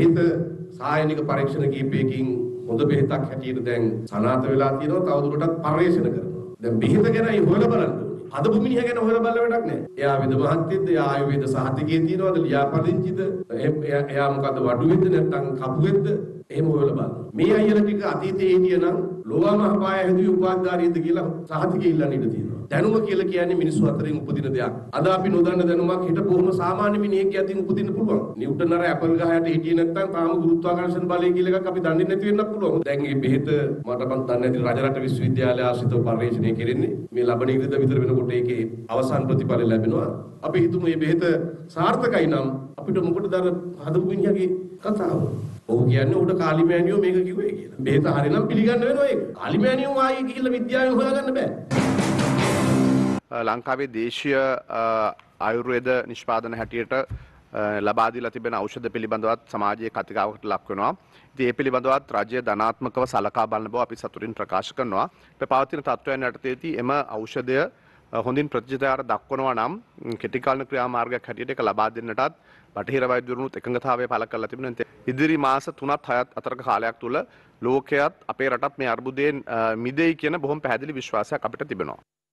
हित सायनिक परीक्षण कीपेकिंग හොඳ බෙහෙතක් හැටියට දැන් සනාත වෙලා තියෙනවා තවදුරටත් පරිශන කරනවා දැන් බෙහෙත ගැන හොයලා බලන්න ඕනේ හදපු මිනිහ ගැන හොයලා බලන්න වැඩක් නැහැ එයා වේද මහත්යෙද්ද එයා ආයුර්වේද සහතිකයේ තියනවාද ලියාපදිංචිද එයා මොකද්ද වඩුවෙද්ද නැත්නම් කපුවෙද්ද එහෙම හොයලා බලන්න මේ අයලා ටික අතීතයේ හිටියනම් ලෝවා මහ පාය හැදුවේ උපාධාරියද කියලා සහතිකයේ ඉල්ලන්න ඉඩ තියෙනවා දැනුම කියලා කියන්නේ මිනිස්සු අතරින් උපදින දෙයක් අද අපි නොදන්න දැනුමක් හිට බොහොම සාමාන්‍ය මිනිහෙක්ගේ අතින් උපදින්න පුළුවන් न्यूटन අර ඇපල් ගහයට හිටියේ නැත්නම් තාම ගුරුත්වාකර්ෂණ බලය කියලා එකක් අපි දන්නේ නැති වෙන්න පුළුවන්. දැන් මේ බෙහෙත මට මන් දන්නේ නැති රජරට විශ්වවිද්‍යාලය ආශ්‍රිතව පරිශීලනය කෙරෙන්නේ. මේ ලබන ඉරිදා විතර වෙනකොට ඒකේ අවසන් ප්‍රතිඵල ලැබෙනවා. අපි හිතමු මේ බෙහෙත සාර්ථකයි නම් අපිට මොකටද හදපු මිනිහාගේ කතාව. ඔහු කියන්නේ උඩ කාලිමෑනියෝ මේක කිව්වේ කියලා. බෙහෙත හරිනම් පිළිගන්න වෙනවා ඒක. කාලිමෑනියෝ ආයේ ගිහිල්ලා විද්‍යාවෙන් හොයාගන්න බෑ. ලංකාවේ දේශීය ආයුර්වේද නිෂ්පාදන හැටියට ලබාදීලා තිබෙන ඖෂධ පිළිබඳවත් සමාජයේ කතිකාවකට ලක් වෙනවා. ඉතින් මේ පිළිබඳවත් රාජ්‍ය ධනාත්මකව සලකා බලන බව අපි සතුටින් ප්‍රකාශ කරනවා. ප්‍රපවතින තත්ත්වයන් යටතේදී එම ඖෂධය හොඳින් ප්‍රතිචාර දක්වනවා නම් කෙටි කාලන ක්‍රියාමාර්ගයක් හැටියට ඒක ලබා දෙන්නටත් බටහිර වෛද්‍යවරුනුත් එකඟතාවය පළ කරලා තිබෙනවා. ඉදිරි මාස 3-6 අතරක කාලයක් තුල ලෝකයේත් අපේ රටත් මේ අර්බුදයෙන් මිදෙයි කියන බොහොම පැහැදිලි විශ්වාසයක් අපිට තිබෙනවා.